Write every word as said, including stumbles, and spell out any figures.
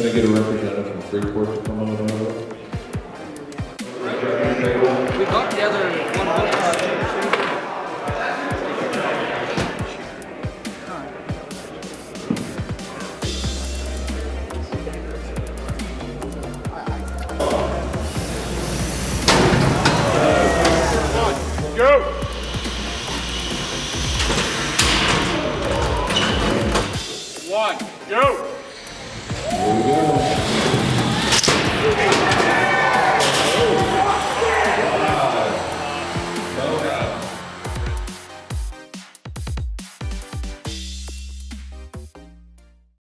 Can I get a representative from Freeport to come on over? We got the other